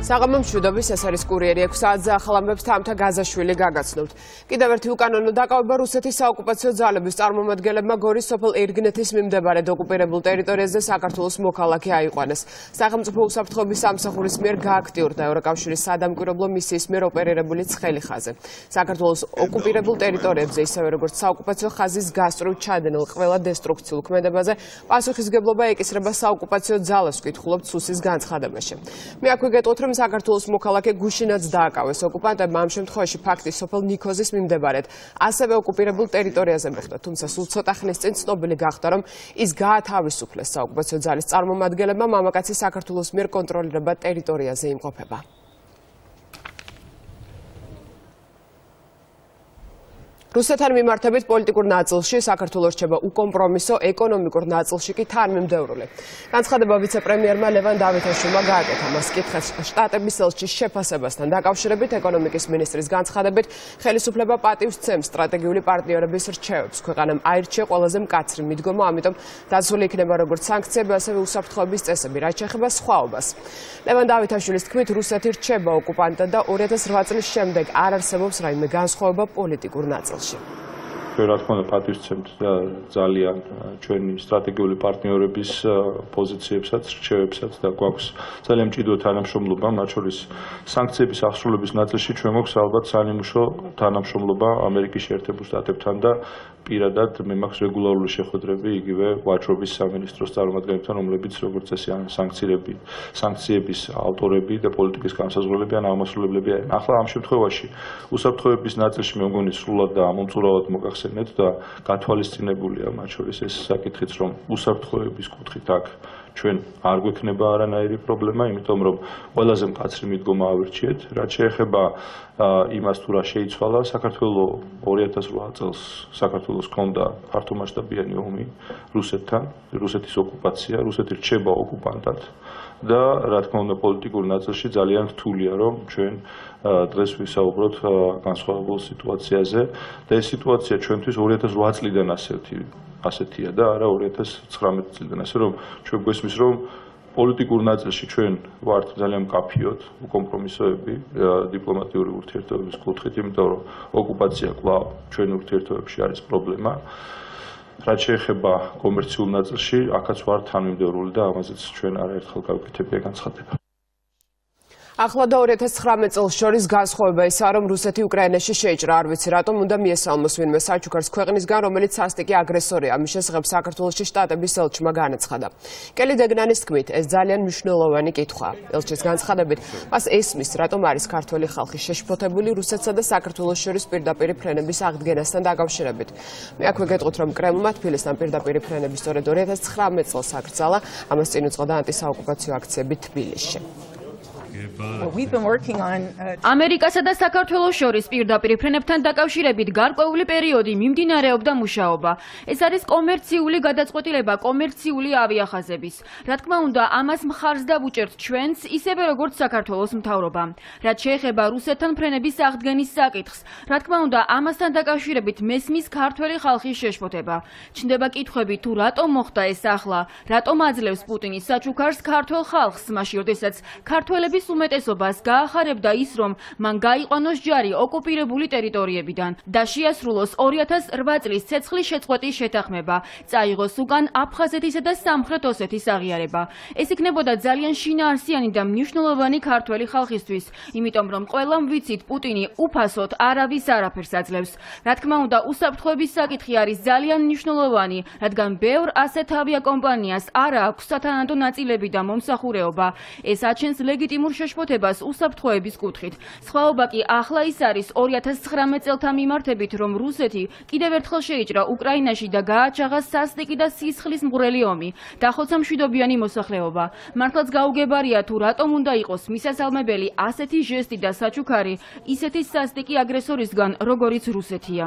საღამო მშვიდობის ეს არის კურიერი 6 საათზე ახალამბებს თამთა გაზაშვილი გაგაცნობთ. კიდევ ერთი უკანონო დაკავება რუსეთის საოკუპაციო ძალების წარმომადგენლებმა გორის სოფელ ერგნეთის მიმდებარე ოკუპირებულ ტერიტორიაზე საქართველოს მოქალაქე აიყვანეს. სახელმწიფო უსაფრთხოების სამსახურის მიერ გააქტიურდა ევროკავშირის სადამკვირვებლო მისიის მიერ ოპერირებული ცხელი ხაზი. საქართველოს ოკუპირებულ ტერიტორიებზე ისევე როგორც საოკუპაციო ხაზის გასწვრივ ჩადენილ ყველა დესტრუქციულ ქმედებაზე პასუხისგებლობა ეკისრება საოკუპაციო ძალას ვკითხულობთ სუსის განცხადებაში. მე აქვე გეტყვით რომ საქართველოს მოქალაქე გუშინაც დააკავეს ოკუპანტებმა ამ შემთხვევაში ფაქტი სოფელ ნიქოზის მიმდებარედ ასევე ოკუპირებულ ტერიტორიაზე მოხდა, თუმცა სულ ცოტა ხნის წინ ცნობილი გახდა რომ ის გაათავისუფლეს საოკუპაციო ძალის წარმომადგენლებმა, მამაკაცი საქართველოს მიერ კონტროლირება ტერიტორიაზე იმყოფება. Rusetan მიმართებით პოლიტიკურ ნაწილში საქართველოს რჩება უკომპრომისო, ეკონომიკურ ნაწილში კი თანმიმდევრული. Განცხადება ვიცე-პრემიერმა ლევან დავითაშვილმა გააკეთა. მას კითხეს შტატების ელჩის შეფასებასთან დაკავშირებით ეკონომიკის მინისტრის განცხადებით ხელისუფლება პატივს სცემს სტრატეგიული პარტნიორების რჩევებს. ქვეყანამ აირჩია ყველაზე მკაცრი მიდგომა, ამიტომ დაცული იქნება როგორც სანქციები, ასევე უსაფრთხოების წესები, რაც შეეხება სხვაობას. ლევან დავითაშვილის თქმით, რუსეთი რჩება ოკუპანტად და 2008 წლის შემდეგ არ არსებობს რაიმე განსხვავება პოლიტიკურ ნაწილში. Ჩვენ რა თქმა უნდა პატივცემთ ძალიან ჩვენი სტრატეგიული პარტნიორების პოზიციებსაც, რჩევებსაც და გვაქვს ძალიან მჭიდრო თანამშრომლობა, მათ შორის სანქციების აღსრულების ნაწილში ჩვენ გვაქვს ალბათ სანიმუშო თანამშრომლობა ამერიკის შეერთებულ შტატებთან და პირადად მე მაქვს რეგულარული შეხვედრები იგივე ვაჭრობის სამინისტროს წარმომადგენლებთან, რომლებიც როგორც წესი ან სანქციების ავტორები და პოლიტიკის განსაზღვრელები ან აღმასრულებლები არიან. ახლა ამ შემთხვევაში უსაფრთხოების ნაწილში მე მგონი სრულად და მომწურავად ახსენეთ და გათვალისწინებულია მათ შორის ეს საკითხიც, რომ უსაფრთხოების კუთხით აქ ჩვენ არ გვექნება არანაირი პრობლემა, იმიტომ რომ ყველაზე მკაცრი მიდგომა ავირჩიეთ. რაც შეეხება იმას, თუ რა შეიცვალა, საქართველოს 2008 წელს საქართველოს ჰქონდა ფართომასშტაბიანი ომი რუსეთთან, რუსეთის ოკუპაცია, რუსეთი რჩება ოკუპანტად და რა თქმა უნდა პოლიტიკურ ნაწილში ძალიან რთულია, რომ ჩვენ დღეს ვისაუბროთ განსხვავებულ სიტუაციაზე და ეს სიტუაცია ჩვენთვის 2008 წლიდან ასეთია და არა 2019 წლიდან, ასე რომ ჩვენ გვესმის რომ პოლიტიკურ ნაწილში ჩვენ ვართ ძალიან მკაფიოდ, კომპრომისოები დიპლომატიური ურთიერთობების კუთხით, იმიტომ რომ ოკუპაცია კვლავ ჩვენ ურთიერთობებში არის პრობლემა. რაც შეეხება კომერციულ ნაწილში, აქაც ვარ თანმიმდევრული და ამაზეც ჩვენ არაერთხელ გავიკეთებია განცხადება. Ახლა და 2019 წელს შორის განსხვავება ისაა, რომ რუსეთი უკრაინაში შეიჭრა. არ ვიცი რატომ უნდა მიესალმოს ვინმე საჩუქარს ქვეყნისგან, რომელიც სასტიკი აგრესორია. მის შესახებ საქართველოში შტატების ელჩმა განაცხადა. კელი დეგნანის თქმით, ეს ძალიან მნიშვნელოვანი კითხვაა. ელჩის განცხადებით, მას ესმის, რატომ არის ქართველი ხალხი შეშფოთებული რუსეთსა და საქართველოს შორის პირდაპირი ფრენების აღდგენასთან დაკავშირებით. მე აქვე გეტყვით, რომ კრემლმა თბილისთან პირდაპირი ფრენები სწორედ 2019 წელს აკრძალა, ამას წინ უძღოდა ანტისაოკუპაციო აქციები თბილისში. We've been working on ამერიკასა და საქართველოს შორის პირდაპირ ფრენებთან დაკავშირებით გარკვეული პერიოდი მიმდინარეობდა მუშაობა. ეს არის კომერციული გადაწყვეტილება, კომერციული ავიახაზების. რა თქმა უნდა, ამას მხარს დავუჭერთ ჩვენს, ისევე როგორც საქართველოს მთავრობა. რაც შეეხება რუსეთთან ფრენების აღდგენის საკითხს, რა თქმა უნდა, ამასთან დაკავშირებით მესმის ქართველი ხალხის შეშფოთება. ჩნდება კითხვები, თუ რატომ მოხდა ეს ახლა, რატომ აძლევს პუტინის საჩუქარს ქართველ ხალხს, მაშინ როდესაც ქართველების უმეტესობას გაახარებდა ის, რომ მან გაიყვანოს ჯარი ოკუპირებული ტერიტორიებიდან და შეასრულოს 2008 წლის ცეცხლის შეწყვეტის შეთანხმება, წაიღოს უკან აფხაზეთისა და სამხრეთ ოსეთის აღიარება. ეს იქნებოდა ძალიან შინაარსიანი და მნიშვნელოვანი ქართველი ხალხისთვის, იმიტომ რომ ყველამ ვიცით, პუტინი უფასოდ არავის არაფერს აძლევს. რა თქმა უნდა, უსაფრთხოების საკითხი არის ძალიან მნიშვნელოვანი, რადგან ბევრ ასეთ ავიაკომპანიას არა აქვს სათანადო ნაწილები და მომსახურეობა. ეს აჩენს ლეგიტიმურ შეშფოთებას უსაფრთხოების კუთხით. სხვაობა კი ახლა ის არის 2019 წელთან მიმართებით, რომ რუსეთი კიდევ ერთხელ შეიჭრა უკრაინაში და გააჩაღა სასტიკი და სისხლის მღვრელი ომი, დახოცა მშვიდობიანი მოსახლეობა. მართლაც გაუგებარია, თუ რატომ უნდა იყოს მისასალმებელი ასეთი ჟესტი და საჩუქარი ისეთი სასტიკი აგრესორისგან, როგორიც რუსეთია.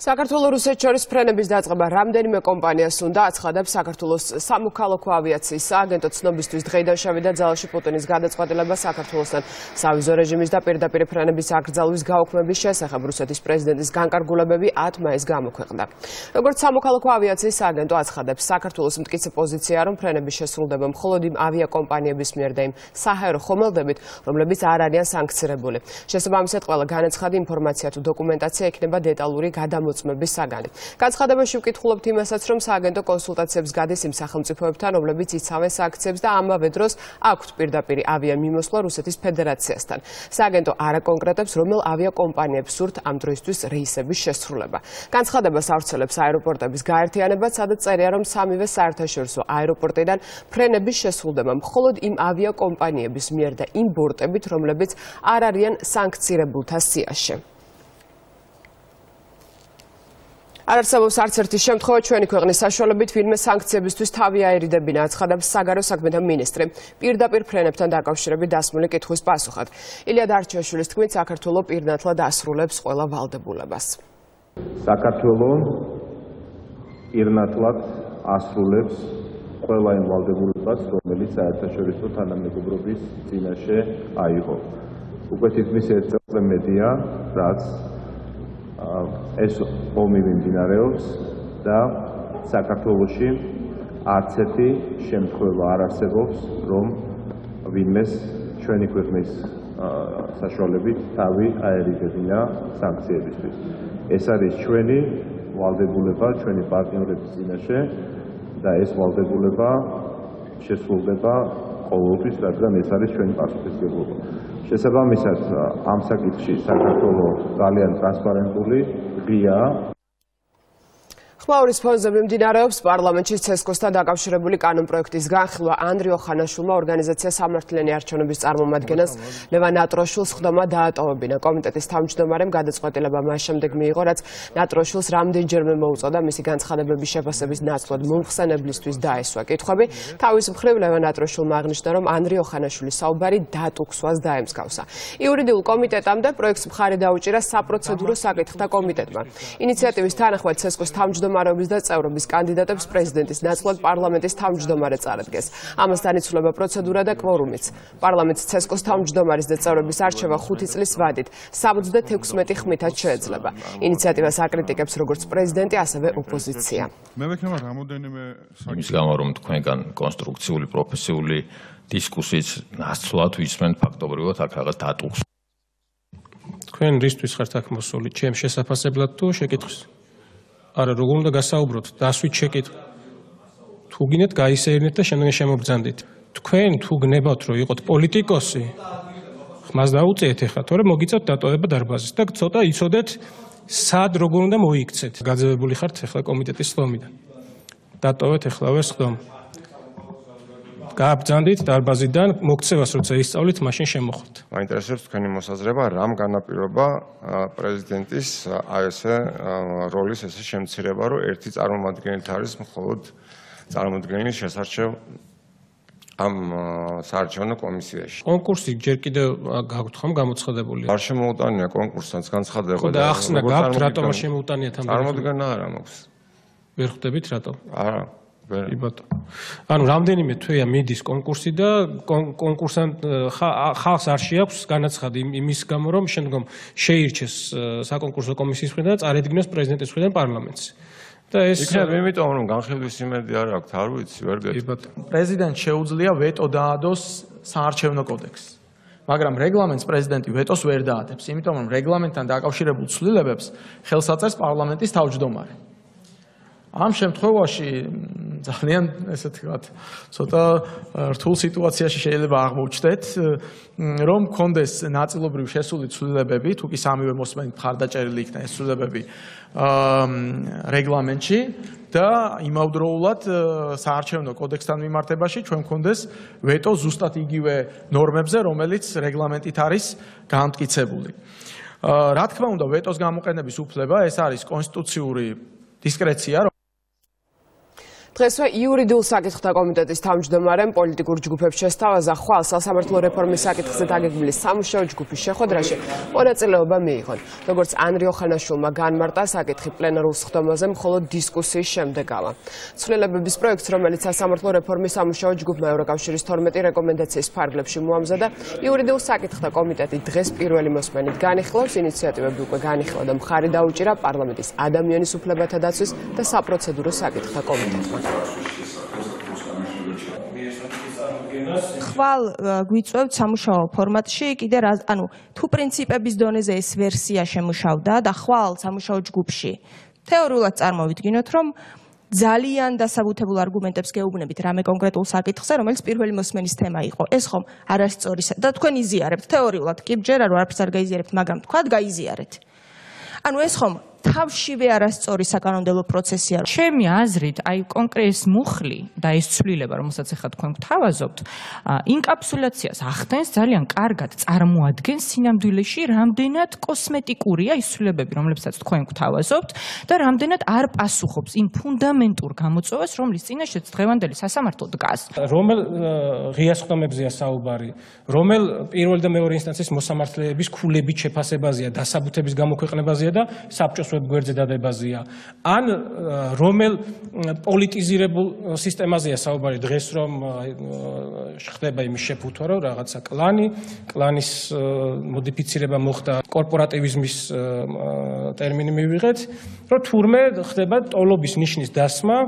საქართველოს შორისფრენების დაწყება რამდენიმე კომპანიას უნდა აცხადებს საქართველოს სამოქალაქო ავიაციის სააგენტო ცნობისთვის დღეიდან შევიდა ძალაში პუტინის გადაწყვეტილება საქართველოსთან სავიზო რეჟიმის და პირდაპირ ფრენების აკრძალვის გაუქმების შესახებ რუსეთის პრეზიდენტის განკარგულებები 10 მაისს გამოქვეყნდა. Როგორც სამოქალაქო ავიაციის სააგენტო აცხადებს, საქართველოს მტკიცე პოზიციაა, რომ ფრენები შესრულდება მხოლოდ იმ ავიაკომპანიების მიერ და იმ საჰაერო ხომალდებით, რომლებიც არ არიან სანქცირებული. Შესაბამისად, ყველა განაცხადი ინფორმაცია თუ დოკუმენტაცია ექნება დეტალური გადამოწმებული. Განცხადებაში ვკითხულობთ იმასაც, რომ სააგენტო კონსულტაციებს გადის იმ სახელმწიფოებთან, რომლებიც იცავენ სანქციებს და ამავე დროს აქვთ პირდაპირ ავიამიმოსვლა რუსეთის ფედერაციასთან. Სააგენტო არ აკონკრეტებს, რომელ ავიაკომპანიებს სურთ ამ დროისთვის რეისების შესრულება. განცხადებას ავრცელებს აეროპორტების გაერთიანება, სადაც წერია, რომ სამივე საერთაშორისო აეროპორტიდან ფრენები შესრულდება მხოლოდ იმ ავიაკომპანიების მიერ და იმ ბორტებით, რომლებიც არ არიან სანქცირებულთა სიაში. არ არსებობს არც ერთი შემთხვევა ჩვენი ქვეყნის საშუალებით ვინმე სანქციებისთვის თავი აერიდებინა, აცხადებს საგარეო საქმეთა მინისტრი, პირდაპირ ფრენებთან დაკავშირებით დასმული კითხვის პასუხად. ილია დარჩაშვილის თქმით, საქართველო პირნათლად ასრულებს ყველა ვალდებულებას. საქართველო პირნათლად ასრულებს ყველა იმ ვალდებულებას, რომელიც საერთაშორისო თანამეგობრობის წინაშე აიღო. უკვე თითქმის ერთ წელზე მეტია, რაც ეს ომი მიმდინარეობს და საქართველოში არც ერთი შემთხვევა არ არსებობს, რომ ვინმეს ჩვენი ქვეყნის საშუალებით თავი აერიდებინა სანქციებისთვის. ეს არის ჩვენი ვალდებულება, ჩვენი პარტნიორების წინაშე და ეს ვალდებულება შესრულდება ყოველთვის, რადგან ეს არის ჩვენი პასუხისმგებლობა. Შესაბამისად, ამ საკითხში საქართველო ძალიან ტრანსპარენტული ღია. ხმაურის ფონზე მიმდინარეობს პარლამენტში ცესკოსთან დაკავშირებული კანონპროექტის განხილვა. ანდრიო ხანაშულმა ორგანიზაცია სამართლიანი არჩევნების წარმომადგენელს ლევან ნატროშვილს ხდომა დაატოვებინა. კომიტეტის თავმჯდომარემ გადაწყვეტილება მას შემდეგ მიიღო, რაც ნატროშვილს რამდენჯერმე მოუწოდა მისი განცხადებების შეფასების ნაცვლად მომხსენებლისთვის დაესვა კითხვები. თავის მხრივ ლევან ნატროშვილმა აღნიშნა, რომ ანდრიო ხანაშვილის საუბარი დატუქსვას დაემსგავსა. იურიდიულ კომიტეტამ და პროექტს მხარი დაუჭირა საპროცედურო საკითხთა კომიტეტმა. ინიციატივის თანახმად ცესკოს თავმჯდომარე და წევრობის კანდიდატებს პრეზიდენტის ნაცვლად პარლამენტის თავმჯდომარე წარადგეს. ამასთან იცვლება პროცედურა და კვორუმიც. პარლამენტის ცესკოს თავმჯდომარის და წევრების არჩევა 5 წლის ვადით 76 ხმითად შეეძლება. ინიციატივას აკრიტიკებს როგორც პრეზიდენტი, ასევე ოპოზიცია. იმის გამო, რომ თქვენგან კონსტრუქციული, პროფესიული დისკუსიის ნაცვლად ვისმენთ ფაქტობრივად აქ რაღაც დატუხს. თქვენ რისთვის ხართ აქ მოსული? ჩემ შესაძლებლად თუ შეკითხვის? Ara rogul de gasaubrot, da sui checkit. Tu ginet gaisernit da shemdeg shemobzandit. Tken tu gnebat ro iqot politikosi. Khmas dautzet ekha, tore mogitsat datoeba darbazis da ცოტა იცოდეთ სად როგორ უნდა მოიქცეთ. Gadzebebuli khart ეხლა კომიტეტის სლომიდან. Დატოვეთ ეხლავე სლომ. Gaabzandit darbazიდან მოგცევას როცა ისწავლით, მაშინ შემოხვდით. Მაინტერესებს თქვენი მოსაზრება, რამ განაპირობა პრეზიდენტის აი ესე როლის ესე შემცირება, რომ ერთი წარმომადგენელი არის მხოლოდ წარმომადგენელი შესარჩევ ამ საარჩევნო კომისიაში. კონკურსი ჯერ კიდევ გაგვთხოვ გამოცხადებული. არ შემოუტანია კონკურსთან განცხადება. და ახსნა გაქვთ რატომ შემოუტანიათ ამ წარმოდგენა არა მოქვს. ვერ ხვდებით რატომ? არა. ანუ რამდენიმე თვეა მიდის კონკურსი და კონკურსანტ ხალხს არ შეაქვს განაცხადი იმის გამო, რომ შემდგომ შეირჩეს საკონკურსო კომისიის მხრიდან და წარედგინოს პრეზიდენტის მხრიდან პარლამენტს. და ეს იქნება იმიტომ, რომ განხილვის იმედი არ აქვს, არ ვიცი, ვერ გეტყვი. პრეზიდენტს შეუძლია ვეტო დაადოს საარჩევნო კოდექსს. Მაგრამ რეგლამენტს პრეზიდენტი ვეტოს ვერ დაადებს, იმიტომ რომ რეგლამენტთან დაკავშირებულ ცვლილებებს ხელს აწერს პარლამენტის თავმჯდომარე. Am შემთხვევაში ძალიან ესე თქვათ ცოტა რთულ სიტუაციაში შეიძლება აღმოვჩნდეთ, რომ კონდეს ნაწილობრივ შესული ცვლილებები, თუ კი სამივე მოსმენით მხარდაჭერილი იქნა ეს ცვლილებები რეგლამენტში და იმავდროულად საარჩევნო კოდექსთან მიმართებაში ჩვენ კონდეს ვეტო ზუსტად იგივე ნორმებზე, რომელიც რეგლამენტით არის განმტკიცებული. რა თქმა უნდა, ვეტოს გამოყენების უფლება, ეს არის კონსტიტუციური დისკრეცია. დღესვე იურიდიულ საკითხთა კომიტეტის თავმჯდომარემ პოლიტიკურ ჯგუფებს შესთავაზა ხვალს სასამართლო რეფორმის საკითხზე დაგეგმილი სამუშაო ჯგუფის შეხვედრაში მონაწილეობა მიიღონ. Როგორც ანრი ოხანაშვილმა განმარტა, საკითხი პლენარულ სხდომაზე მხოლოდ დისკუსიის შემდეგ ავა. ცვლილებების პროექტს, რომელიც სასამართლო რეფორმის სამუშაო ჯგუფმა ევროკავშირის 12 რეკომენდაციის ფარგლებში მოამზადა, იურიდიულ საკითხთა კომიტეტი დღეს პირველი მოსმენით განიხილავს. ინიციატივები უკვე განიხილა და მხარი დაუჭირა პარლამენტის ადამიანის უფლებათა დაცვის და საპროცედურო საკითხთა კომიტეტმა. ხვალ გვიწვევთ სამუშაო ფორმატში, კიდე ანუ თუ პრინციპების დონეზე ეს ვერსია შემუშავდა და ხვალ სამუშაო ჯგუფში თეორიულად წარმოვიდგინოთ, რომ ძალიან დასაბუთებულ არგუმენტებს გეუბნებით რამე კონკრეტულ საკითხზე, რომელიც პირველი მოსმენის თემა იყო. ეს ხომ არასწორი და თქვენ იზიარებთ თეორიულად, კი ჯერ არაფერს არ გაიზიარებთ, მაგრამ თქვათ გაიზიარეთ. Ანუ ეს ხომ თავშივე არასწორი საკანონმდებლო პროცესია. Ჩემი აზრით, აი კონკრეტის მუხლი და ეს ცვლილება, რომელსაც ახლა თქვენ გთავაზობთ, ინკაფსულაციას ახდენს ძალიან კარგად წარმოადგენს სინამდვილეში, რამდენად კოსმეტიკურია ის ცვლილებები, რომლებსაც თქვენ გთავაზობთ და რამდენად არ პასუხობს იმ ფუნდამენტურ გამოწვევას, რომლის წინაშეც დღევანდელი სასამართლო დგას. რომელ ღია სხდომებზეა საუბარი, რომელ პირველი და მეორე ინსტანციის მოსამართლეების ქულებით შეფასებაზეა, დასაბუთების გამოქვეყნებაზეა და საბჭოს გვერდზე დადებაზია. ან რომელ პოლიტიზირებულ სისტემაზეა საუბარი დღეს, რომ ხდება იმის შეფუთვა, რომ რაღაცა კლანის მოდიფიცირება მოხდა, კორპორატივიზმის ტერმინი მივიღეთ, რომ თურმე ხდება ტოლობის ნიშნის დასმა,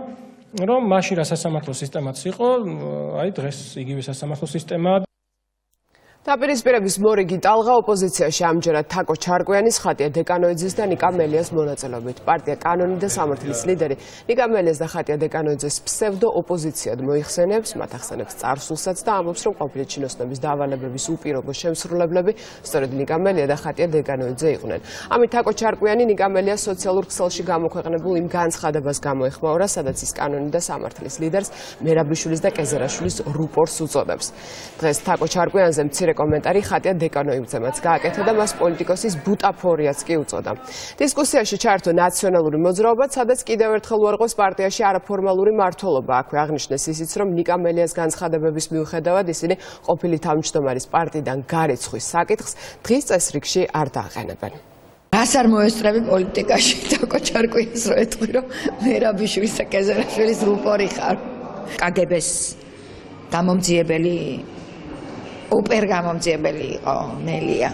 რომ მაშინ რა სასამართლო სისტემაც იყო, აი დღეს იგივე სასამართლო სისტემაა. დაპირისპირების მორიგი ტალღა ოპოზიციაში ამჯერად თაკო ჩარკვიანის, ხატია დეკანოიძის და ნიკა მელიას მონაწილეობით. Პარტია კანონი და სამართლის ლიდერი ნიკა მელიას და ხატია დეკანოიძის ფსევდო ოპოზიციად მოიხსენებს, მათ ახსენებს წარსულსაც და ამბობს, რომ ყოფილი ჩინოსნების დავალებების უპირობო შემსრულებლები სწორედ ნიკა მელია და ხატია დეკანოიძე იყვნენ. ამით თაკო ჩარკვიანი ნიკა მელიას სოციალურ ქსელში გამოქვეყნებულ იმ განცხადებას გამოეხმაურა, სადაც ის კანონი და სამართლის ლიდერს მერაბიშვილის და კეზერაშვილის რუპორს უწოდებს. დღეს თაკო ჩარკვიანზე მცირე კომენტარი ხატია დეკანოიძემაც გააკეთა და მას პოლიტიკოსის ბუტაფორიაც კი უწოდა. დისკუსიაში ჩართო ნაციონალური მოძრაობა, სადაც კიდევ ერთხელ უარყოს პარტიაში არაფორმალური მართლობა. აქვე აღნიშნეს ისიც, რომ ნიკა მელიას განცხადებების მიუხედავად ისინი ყოფილი თავმჯდომარის პარტიიდან გარეცხვის საკითხს დღის წესრიგში არ დააყენებენ. ას არ მოესწრები პოლიტიკაში თაკო ჩარკვიანს, რო ეთქვი, რომ მერაბიშვილის და კეზერაშვილის რუპორი ხარ. კგბ-ს გამომძიებელი უპერგამომძიებელი იყო მელია.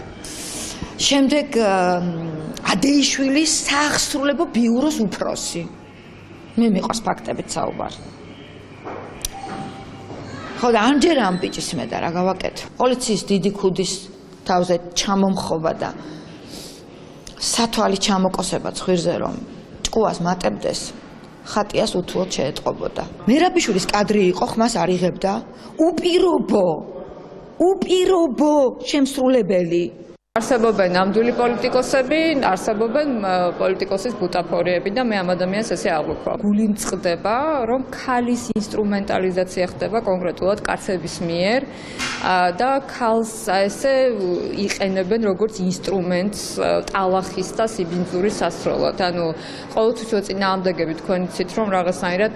შემდეგ ადეიშვილის საახსრულებო ბიუროს უფროსი. მე მიყვარს ფაქტებით საუბარი. ხო და ამჯერ ამ ბიჭის მე და რა გავაკეთო. პოლიციის დიდი ქუდის თავზე ჩამომხოვა და სათვალი ჩამოკოსება ცხვირზე, რომ ჭკუას მატებდეს. ხატიას უთუოდ შეეტყობოდა. მერაბიშვილის კადრი იყო, ხმას არ იღებდა. უპირობო შემსრულებელი. არსებობენ ნამდვილი პოლიტიკოსები, არსებობენ პოლიტიკოსის ბუტაფორიები და მე ამ ადამიანს ესე აღვიქვავ. გულიმწყდება, რომ ქალის ინსტრუმენტალიზაცია ხდება კონკრეტულად კაცების მიერ და ქალს ესე იყენებენ როგორც ინსტრუმენტს ტალახის და სიბინძურის სასროლად. ანუ ყოველთვის წინააღმდეგები თქვენ იცით, რომ რაღაცნაირად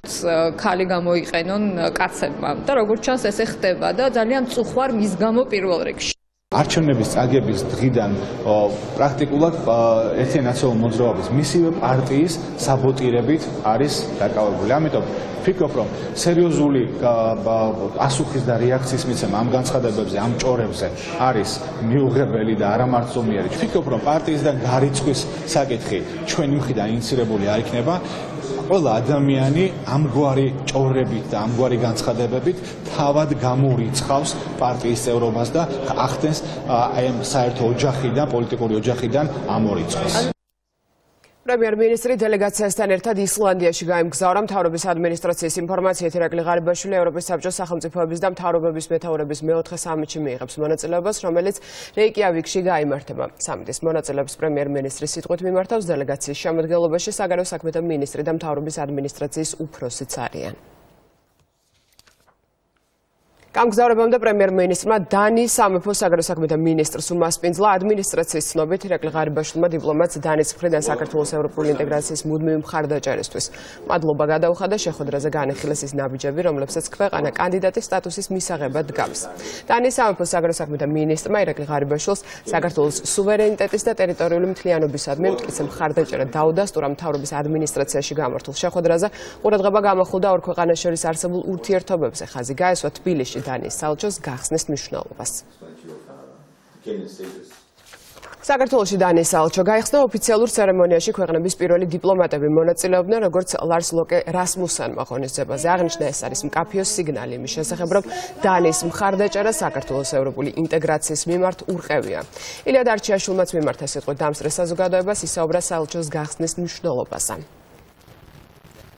ქალი გამოიყენონ კაცებმა და როგორც ჩანს ესე ხდება და ძალიან მწუხვარ მის გამო პირველ რიგში. არჩევნების წაგების დღიდან პრაქტიკულად ერთიანი ნაციონალური მოძრაობის მისივე პარტიის საბოტირებით არის დაკავებული. ამიტომ ვფიქრობ, რომ სერიოზული ასუხის და რეაქციის მიცემა ამ განცხადებებზე, ამ ჭორებზე არის მიუღებელი და არამართლმიერი. ვფიქრობ, რომ პარტიისგან გარიცხვის საკითხი ჩვენი მხრიდან ინიცირებული არ იქნება. ყველა ადამიანი ამგვარი ჭორებით და ამგვარი განცხადებებით თავად გამორიცხავს პარტიის წევრობას და ახდენს აი ამ საერთო ოჯახიდან, პოლიტიკური ოჯახიდან ამორიცხოს. პრემიერ-მინისტრი დელეგაციასთან ერთად ისლანდიაში გაემგზავრა. მთავრობის ადმინისტრაციის ინფორმაციით, ირაკლი ღარიბაშვილი ევროპის საბჭოს სახელმწიფოების და მთავრობების მეთაურების მეოთხე სამიტში მიიღებს მონაწილეობას, რომელიც რეიკიავიკში გაიმართება. სამიტის მონაწილეებს პრემიერ-მინისტრის სიტყვით მიმართავს დელეგაციის შემადგენლობაში საგარეო საქმეთა მინისტრი და მთავრობის ადმინისტრაციის უფროსიც არიან. გამგზავრებამდე პრემიერ-მინისტრმა დანის სამეფო საგადასაკმეთა მინისტრს უმასპინძლა ადმინისტრაციის ცნობით ირაკლი ღარიბაშვილმა დიპლომატს დანის მხრიდან საქართველოს ევროპული ინტეგრაციის მუდმივი მხარდაჭერისთვის მადლობა გადაუხადა შეხვედრაზე განიხილეს ის ნაბიჯები, რომლებსაც ქვეყანა კანდიდატის სტატუსის მისაღებად გავს. დანის სამეფო საგადასაკმეთა მინისტრმა ირაკლი ღარიბაშვილს საქართველოს სუვერენიტეტის და ტერიტორიული მთლიანობისადმი მტკიცე მხარდაჭერა დაუდასტურა მთავრობის ადმინისტრაციაში გამართულ შეხვედრაზე ყურადღება გამოხდა ორ ქვეყანას შორის არსებულ ურთიერთობებზე ხაზი გაესვა თბილისში დანის საელჩოს გახსნეს მნიშვნელობას. საქართველოში დანის საელჩო გაიხსნა ოფიციალურ ცერემონიაში ქვეყნების პირველი დიპლომატები მონაწილეობდნენ როგორც ლარს ლოკე რასმუსანმა ღონისძიებაზე აღნიშნა ეს არის მკაფიო სიგნალი იმის შესახებ რომ დანის მხარდაჭერა საქართველოს ევროპული ინტეგრაციის მიმართ ურყევია. ილია დარჩიაშვილმაც მიმართა სიტყვა დამსწრეს საზოგადოებას ისაუბრა საელჩოს გახსნის მნიშვნელობაზე.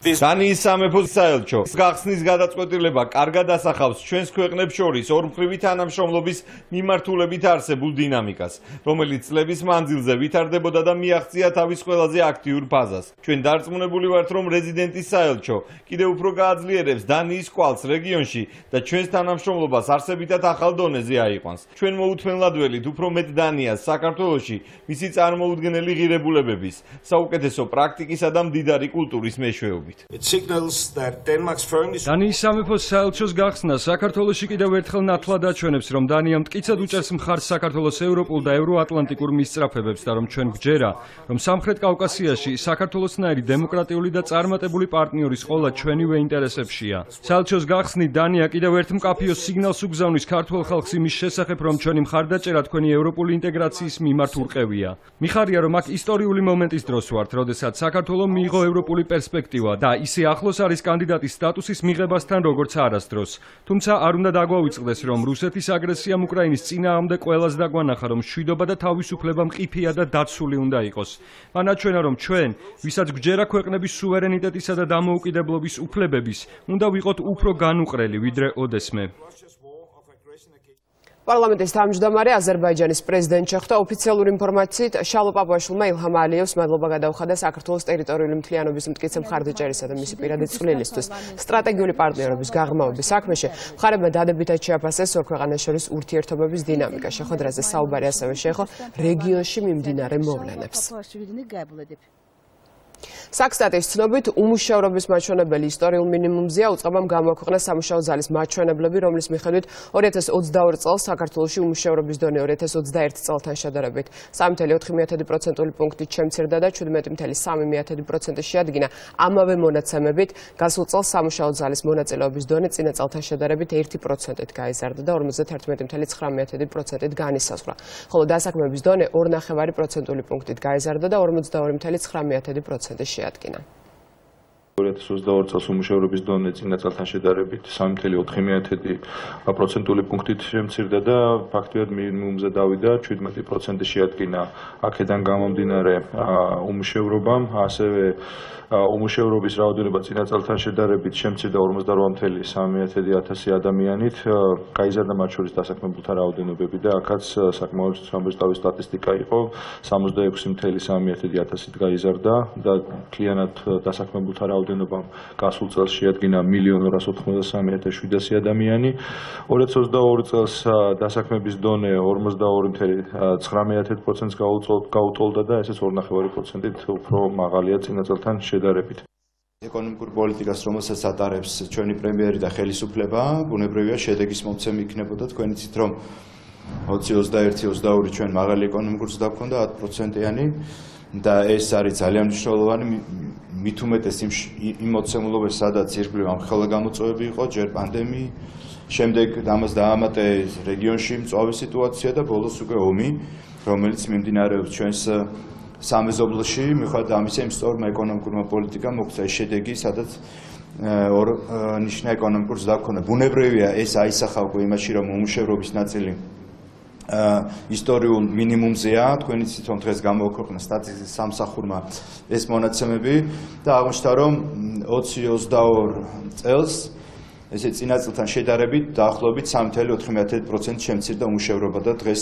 Danis სამეფო საელჩო გახსნის გადაწყვეტილება კარგად ასახავს ჩვენს ქვეყნებს შორის ორმხრივი თანამშრომლობის მიმართულებით არსებულ დინამიკას, რომელიც წლების მანძილზე ვითარდებოდა და მიაღწია თავის ყველაზე აქტიურ ფაზას. Ჩვენ დარწმუნებული ვართ, რომ რეზიდენტის საელჩო კიდევ უფრო გააძლიერებს დანიის კვალს რეგიონში და ჩვენს თანამშრომლობას არსებითად ახალ დონეზე აიყვანს. Ჩვენ მოუთმენლადველით უფრო მეტ დანიას საქართველოში მისი წარმოუდგენელი ღირებულებების, საუკეთესო პრაქტიკისა და მდიდარი კულტურის მეშვეობით. Danis სამეფო საელჩოს გახსნა საქართველოში კიდევ ერთხელ ნათლად აჩვენებს, რომ დანია მტკიცად უჭერს მხარს საქართველოს ევროპულ და ევროატლანტიკურ მისწრაფებებს და რომ ჩვენ გვჯერა, რომ სამხრეთ კავკასიაში საქართველოსნაირი დემოკრატიული და წარმატებული პარტნიორის ყოლა ჩვენივე ინტერესებშია. Საელჩოს გახსნით დანია კიდევ ერთ მკაფიო სიგნალს უგზავნის ქართველ ხალხს იმის შესახებ, რომ ჩვენი მხარდაჭერა თქვენი ევროპული ინტეგრაციის მიმართ ურყევია. მიხარია, რომ აქ ისტორიული მომენტის დროს ვართ, როდესაც საქართველო მიიღო ევროპული პერსპექტივა და ისე ახლოს არის კანდიდატის სტატუსის მიღებასთან როგორც არასდროს. Თუმცა არ უნდა დაგვაუწყდეს, რომ რუსეთის აგრესიამ უკრაინის წინააღმდეგ ყველას დაგვანახა, რომ შვიდობა და თავისუფლება მყიფია და დაცული უნდა იყოს. მან აჩვენა, რომ ჩვენ, ვისაც გვჯერა ქვეყნების სუვერენიტეტისა და დამოუკიდებლობის უფლებების, უნდა ვიყოთ უფრო განუყრელი ვიდრე ოდესმე. Parlamentul Tamjdamare, Azerbaidjanis prezident Chehta, oficialul informației, Shalo Papaashvilma Ilham Aliyevs, madloba gadaukhada საქართველოს ტერიტორიული მთლიანობის მტკიცე მხარდაჭერისა და მისი პირადაცვლილისთვის, სტრატეგიული პარტნიორობის გაღრმავების საქმეში, მხარებმა დადებითად შეაფასეს ორ ქვეყანას შორის ურთიერთობების დინამიკა. Შეხვედრაზე საუბარი ასევე შეეხო რეგიონში მიმდინარე მოვლენებს. Saksatės ცნობით უმუშევრობის მაჩვენებელი ისტორიულ მინიმუმზეა უწყებამ გამოაქვეყნა სამუშაო ძალის მაჩვენებლები, რომლის მიხედვით 2022 წელს საქართველოში უმუშევრობის დონე 2021 წელთან შედარებით 3.4%-ული პუნქტით შემცირდა და 17.3% შეადგინა. ამავე მონაცემებით გასულ წელს სამუშაო ძალის მონაწილეობის დონე წინა წელთან შედარებით 1%-ით გაიზარდა და 51.9%-ით განისაზღვრა. ხოლო დასაქმების დონე 2.5%-ული პუნქტით გაიზარდა და 52.9%-ით შეადგინა. 2022 წელს უმუშევრობის დონე წინა წელთან შედარებით 3.4%-ული პუნქტით შემცირდა და ფაქტიურად მინიმუმზე დავიდა 17% შეადგინა. აქედან გამომდინარე უმუშევრობამ ასევე უმუშევრობის რაოდენობა წინა წელთან შედარებით შემცირდა 58.3% ადამიანით, გაიზარდა მათ შორის დასაქმებულთა რაოდენობები და აქაც საკმაოდ სამბეჭდავი სტატისტიკა იყო, 66.3% გაიზარდა და მთლიანად დასაქმებულთა რაოდენობა გასულ წელს შეადგინა 1.283.700 ადამიანი. 2022 წელს დასაქმების დონე 52.9%-ს გაუტოლდა და ესეც 2.5%-ით უფრო მაღალია წინა წელთან შედარებით. Economicul politic as românesc să atârps, cei unii premieri da ხელისუფლება, ბუნებრივია შედეგის მომცემი იქნებოდა თქვენი ცით რომ 2021-22 ჩვენ მაღალი ეკონომიკურს დაგქონდა 10%-იანი და ეს არის ძალიან მნიშვნელოვანი მით უმეტეს იმ მოცემულობებს, სადაც ირგვლივ ამხელა გამოწვევები იყო, ჯერ პანდემია, შემდეგ ამას დაამატა რეგიონში მწვავე სიტუაცია და ბოლოს უკვე ომი, რომელიც მიმდინარეობს ჩვენს სამეზობლოში, მიუხედავად ამისა, იმ სწორმა ეკონომიკურმა პოლიტიკამ მოგვიწა შედეგი, სადაც ორ ნიშნა ეკონომიკურს დაგქონა. ბუნებრივია, ეს აისახავ იმაში, რომ უმუშევრობის ნაწილი ისტორიულ მინიმუმზეა, თქვენი თვითონ დღეს გამოაქვეყნა სტატისტიკის სამსახურმა ეს მონაცემები და აღმოჩნდა რომ 2022 წელს ესე წინა წელთან შედარებით დაახლოებით 3.4% შემცირდა უმუშევრობა და დღეს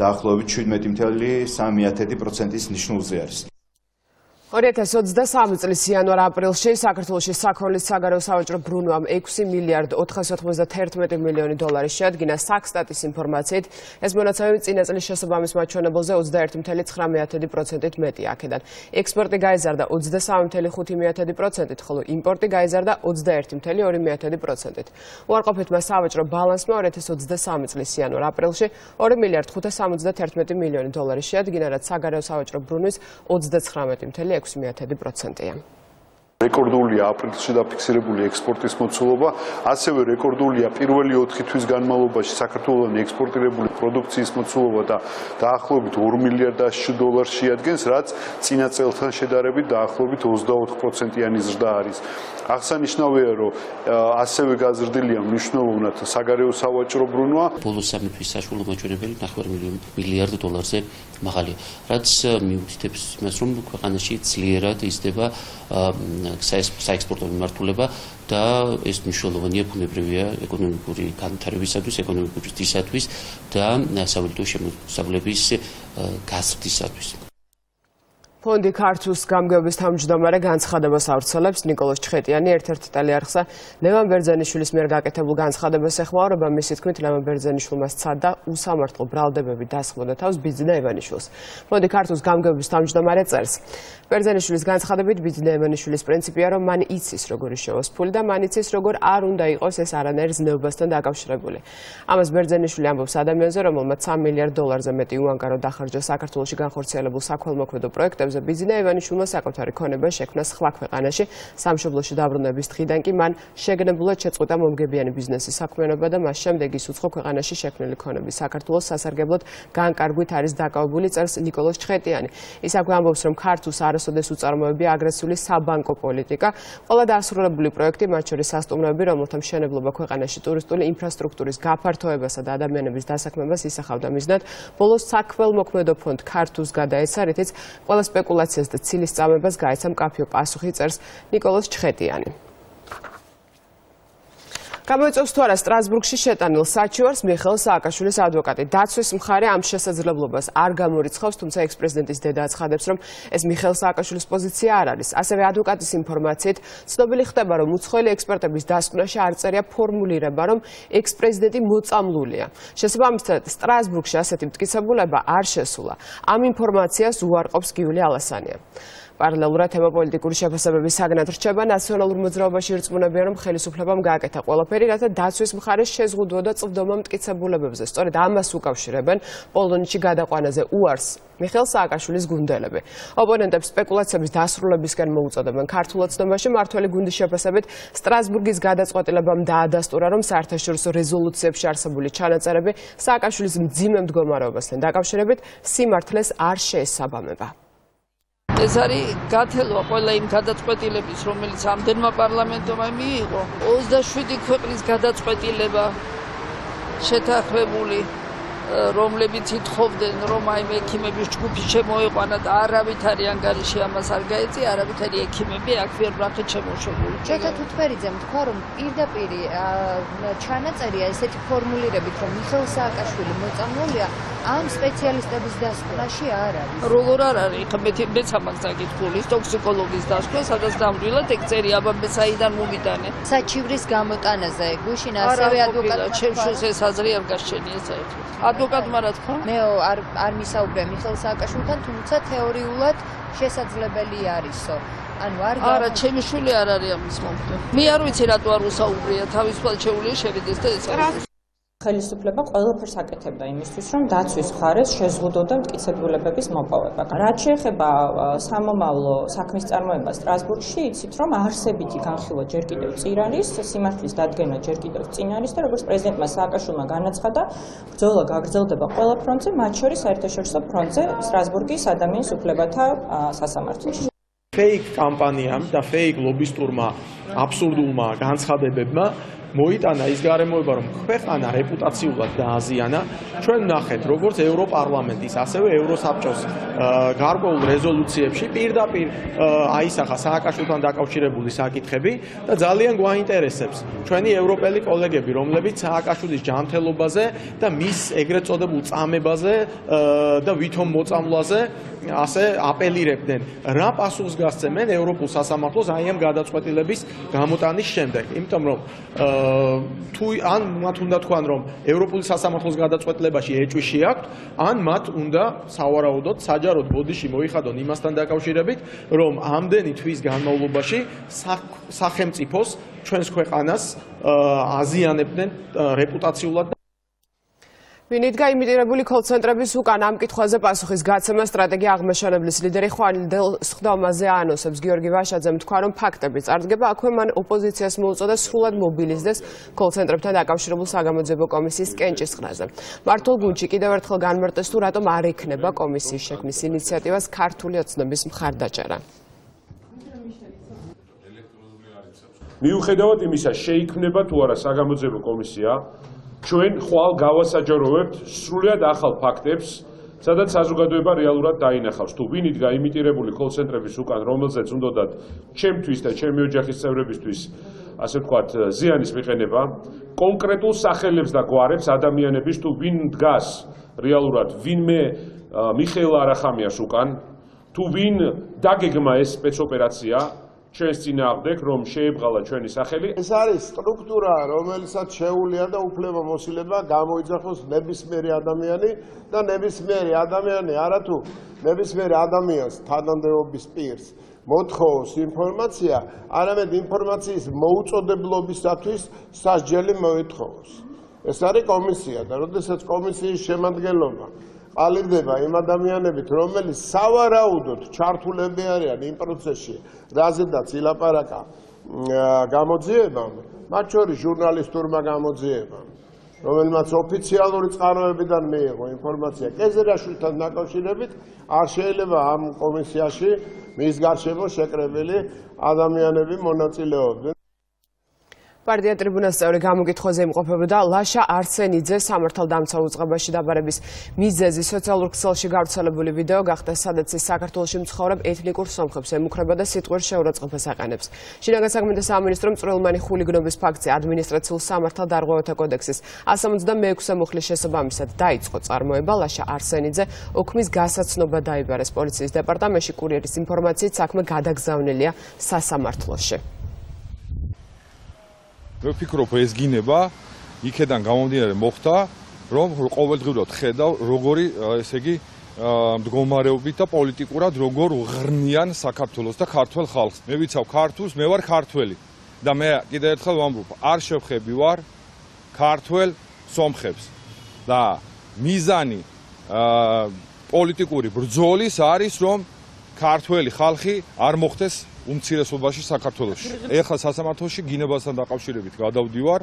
დაახლოებით 17.3%-ის ნიშნულზე არის. 2023 წლის იანვარ-აპრილში საქართველოში საქონლის საგარეო სავაჭრო ბრუნვამ 6,491 მილიონი დოლარი შეადგინა. საგსტატის ინფორმაციით, ეს მონაცემები წინა წლის შესაბამის მაჩვენებელზე 21.9%-ით მეტია. აქედან ექსპორტი გაიზარდა 23.5%-ით, ხოლო იმპორტი გაიზარდა 21.2%-ით. უარყოფითმა სავაჭრო ბალანსმა 2023 წლის იანვარ-აპრილში 2,571 მილიონი დოლარი შეადგინა, რაც საგარეო სავაჭრო ბრუნვის 29.6%-ია. Recordulia aprilში დაფიქსირებული ექსპორტის მოცულობა, ასევე რეკორდულია პირველი 4 თვის განმავლობაში საქართველოს ექსპორტირებული პროდუქციის მოცულობა და დაახლოებით 2 მილიარდ $100 შეადგენს, რაც წინა წელთან შედარებით დაახლოებით 24%-იანი ზრდა არის. აღსანიშნავია, რომ ასევე გაზრდილია მნიშვნელოვნად საგარეო სავაჭრო ბრუნვა. ბოლოს 3 თვის საშუალო მაჩვენებელი 9 მილიარდ $-ზე მაღალია, რაც მიუთითებს იმას, რომ ქვეყანაში ძლიერად იზრდება საექსპორტო მიმართულება და ეს მნიშვნელოვანია ფუნდამენტურია ეკონომიკური განვითარებისათვის, ეკონომიკური დისათვის და სავალუტო შემოსავლების გაზრდისათვის. Fondi Kartus გამგეობის თავმჯდომარე განცხადებას ავრცელებს. ნიკოლოზ ჩხეტიანი ერთ-ერთ ტელეარხზე ლევან ბერძენიშვილის მიერ გაკეთებულ განცხადებას ეხმაურება. მისი თქმით, ლევან ბერძენიშვილმა სცადა უსამართლო ბრალდებები დასხმოდა თავს ბიძინა ივანიშვილს. Fondi Kartus გამგეობის თავმჯდომარე წერს: ბერძენიშვილის განცხადებით ბიძინა ივანიშვილის პრინციპია, რომ მან იცის, როგორ შეოს ფული და მან იცის, როგორ არ უნდა იყოს ეს არანაირი ზნეობასთან დაკავშირებული. ამას ბერძენიშვილი ამბობს ადამიანზე, რომელმაც 3 მილიარდ დოლარზე მეტი უანგარო დახარჯა საქართველოში განხორციელებულ საქველმოქმედო პროექტებს. ბიძინა ივანიშვილმა საკუთარი ქონება შექმნა სხვა ქვეყანაში, სამშობლოში დაბრუნების დღიდან კი მან შეგნებულად შეწყვიტა მომგებიანი ბიზნესის საქმიანობა და მას შემდეგ ის უცხო ქვეყანაში შექმნილი ქონები საქართველოს სასარგებლოდ განკარგვით არის დაკავებული, წერს ნიკოლოზ ჩხეტიანი. ის აქვე ამბობს, რომ ქართულს არასოდეს უწარმოებია აგრესიული საბანკო პოლიტიკა. ყველა დასრულებული პროექტი, მათ შორის სასტუმროები, რომელთა მშენებლობა ქვეყანაში ტურისტული ინფრასტრუქტურის გაფართოებასა და ადამიანების დასაქმებას ისახავდა, მიზნად ბოლოს საქველმოქმედო ფონდ ქართულს გადაეცა, რითიც ყველა სპეკულაციას და ცილის წამებას გაეცა მკაფიო პასუხი, წერს ნიკოლოზ ჩხეტიანი. გამოიწვევს თუ არა სტრასბურგში შეტანილ საჩივარს მიხეილ სააკაშვილის ადვოკატი. დაცვის მხარე ამ შესაძლებლობას არ გამორიცხავს, თუმცა ექს-პრეზიდენტის დედა აცხადებს, რომ ეს მიხეილ სააკაშვილის პოზიცია არ არის. ასევე ადვოკატის ინფორმაციით, ცნობილი ხდება, რომ უცხოელი ექსპერტების დასკვნაში არ წერია ფორმულირება, რომ ექს-პრეზიდენტი მოწამლულია. შესაბამისად, სტრასბურგში ასეთი მტკიცებულება არ შესულა. ამ ინფორმაციას უარყოფს გიული ალასანია. პარალელურად თემაპოლიტიკური შეფასებების საგნად რჩება ნაციონალურ მოძრაობაში ირწმუნებიან, რომ ხელისუფლებამ გააკეთა ყველაფერი, რათა დაცვის მხარე შეზღუდვოდა წვდომა მტკიცებულებებზე. სწორედ ამას უკავშირებენ პოლონეთში გადაყვანაზე უარს მიხეილ სააკაშვილის გუნდელები. ოპონენტებს სპეკულაციების დასრულებისკენ მოუწოდებენ. ქართულ ოცნებაში მართველი გუნდის შეფასებით სტრასბურგის გადაწყვეტილებამ დაადასტურა, რომ საერთაშორისო რეზოლუციებში არსებული ჩანაწერები სააკაშვილის მძიმე მდგომარეობასთან დაკავშირებით სიმართლეს არ შეესაბამება. ეს არის გათელვა ყველა იმ გადაწყვეტილების, რომელიც ამდენმა პარლამენტმა მიიღო. 27 ქვეყნის გადაწყვეტილება შეთანხმებული, რომლებიც ითხოვდნენ, რომ აი ექიმების ჯგუფი შემოეყვანათ, არავითარი ანგარიში ამას არ გაეწია, არავითარი ექიმები აქ ვერ ბრახეთ შემოშებული. ჩეთა თუთფერიძემ თქვა, რომ პირდაპირ ჩანაწერია ესეთი ფორმულირებით, რომ მიხეილ სააკაშვილი მოწამლულია. Am specialistăbis dasculași arabi. Rolor arari, că beți am înțeles culis, toxicologis dasculași, să dați dăm duila, tecțeria, bă, beți ai dar mubitane. Să civris gamut aneză, gușina, să vei aducat. Cem și se sazrie în gașcenie, să ai. Aducat marat cum? Neo armi sau bre, Mihal Saakashvili, când tunța teoriulat, ce să zlebeli ariso. Ara, cemi șule arari am smultă. Mi-ar uiți la doar usaubrie, tavis pal ce uleșe, vedeți, stai. ხელისუფლება ყველაფერს აკეთებდა იმისთვის, რომ დაცვის მხარეს შეზღუდოდა მტკიცებულებების მოპოვება. რაც შეეხება სამომავლო საქმის წარმოებას სტრასბურგში, იცით, რომ არსებითი განხილვა ჯერ კიდევ წინ არის, სიმართლის დადგენა ჯერ კიდევ წინ არის და როგორც პრეზიდენტმა სააკაშვილმა განაცხადა, ბრძოლა გაგრძელდება ყველა ფრონტზე, მათ შორის საერთაშორისო ფრონტზე, სტრასბურგის ადამიანის უფლებათა სასამართლოში. Fake campania, da fake lobbyisturma, აბსურდულმა განცხადებებმა მოიტანა ის გარემოება, რომ ქვეყანა რეპუტაციულად დააზიანა. Ჩვენ ნახეთ, როგორც ევროპარლამენტის, ასევე ევროსაბჭოს გარკვეულ რეზოლუციებში პირდაპირ აისახა სააკაშვილთან დაკავშირებული საკითხები და ძალიან გვაინტერესებს ჩვენი ევროპელი კოლეგები, რომლებიც სააკაშვილის ჯანმრთელობაზე და მის ეგრეთ წოდებულ წამებაზე და ვითომ მოწამვლაზე ასე აპელირებდნენ. Რა პასუხს გასცემენ ევროპულ სასამართლოს აი ამ გადაწყვეტილების გამოტანის შემდეგ? იმიტომ რომ თუ ან მათ უნდა თქვან, რომ ევროპული სასამართლოს გადაწყვეტილებაში ეჭვი აქვს, ან მათ უნდა სავარაუდოდ საჯაროდ ბოდიში მოიხადონ იმასთან დაკავშირებით, რომ ამდენი თვის განმავლობაში სახელმწიფოს, ჩვენს ქვეყანას აზიანებდნენ რეპუტაციულად. Minitga imitirabuli call centrebis ukan amkitkhvaze pasukhis gatsema strategia agmashaneblis lideri Xanil Sxdamaze anosebs Georgi Vashadzem თქვა, რომ ფაქტები წარდგება, აქვე მან ოპოზიციას მოუწოდა სრულად მობილიზდეს call centrebთან დაკავშირებულ საგამოძიებო კომისიის კენჭის ყრაზე. Მართულ გუნჯი კიდევ ერთხელ განმარტოს, თუ რატომ არ ექნება კომისიის შექმნის ინიციატივას ქართული ოცნების მხარდაჭერა. მიუხედავად იმისა, შეიქმნება თუ არა საგამოძიებო კომისია, ჩვენ ხვალ გავასაჯაროვებთ სრულად ახალ ფაქტებს, სადაც საზოგადოება რეალურად დაინახავს, თუ ვინიდგა იმიტირებული call centrების უკან, რომელზეც უნდათ ჩემთვის და ჩემი ოჯახის წევრებისთვის, ასე ვთქვათ, ზიანის მიყენება, კონკრეტულ სახელებს და გვარებს ადამიანების, თუ ვინ დგას რეალურად, ვინმე მიხეილ არახამიას უკან, თუ ვინ დაგეგმა ეს სპეცოპერაცია, ჩვენს წინააღმდეგ, რომ შეებღალა ჩვენი სახელი. ეს არის სტრუქტურა, რომელსაც შეუძლია და უფლებამოსილება გამოიძახოს ნებისმიერი ადამიანი და ნებისმიერი ადამიანი არათუ ნებისმიერი ადამიანს თანამდებობის პირს მოთხოვს ინფორმაცია, არამედ ინფორმაციის მოუწოდებლობისათვის სასჯელი მოითხოვს. ეს არის კომისია და როდესაც კომისიის შემადგენლობა ალივდება იმ ადამიანებით, რომელიც სავარაუდოდ ჩართულები არიან იმ პროცესში, რაზედაც ილაპარაკა გამოძიებამ, მათ შორის ჟურნალისტურმა გამოძიებამ, რომელმაც ოფიციალური წყაროებიდან მიიღო ინფორმაცია. კეზერაშვილთან დაკავშირებით არ შეიძლება ამ კომისიაში მის გარშემო შეკრებილი ადამიანები მონაწილეობდნენ. Partia Tribunalului se orega mugitxoze imqopebda Lasha Arsenidze samartveldamtsarul utzqebashi dabarebis midzezi socialur kshelshi gavrtselebuli video gaxta, sadats is sakartvelshi mtsxavreb etnikur somkhebs emikreba da sitqvir sheurotskepes aqenebs. Shinagat sagmentas saministrom mtsrelmani xulignobis faktsi administratsiul samartveldarqvevata kodeksis 166 mukhlis shesabamisad daitzqo tsarmoeba Lasha Arsenidze okmis gasatsnoba daibares politsiyis departamentshi kurieris informatsiit sakme gadagzavnelia sasamartveloshi. Ვფიქრობ, ეს გინება იქიდან გამომდინარე მოხდა, რომ ყოველდღიურად ხედავ, როგორი, ესე იგი, მდგომარეობით და პოლიტიკურად როგორ უღრნიან საქართველოს და ქართველ ხალხს. მე ვიცავ ქართულს, მე ვარ ქართველი და მე კიდევ ერთხელ ვამბობ, არ შევხები ვარ ქართველ სომხებს და მიზანი პოლიტიკური ბრძოლის არის, რომ ქართველი ხალხი არ მოხდეს უმცირესობაში საქართველოში. Ეხლა სასამართლოში გინებასთან დაკავშირებით გადავდივარ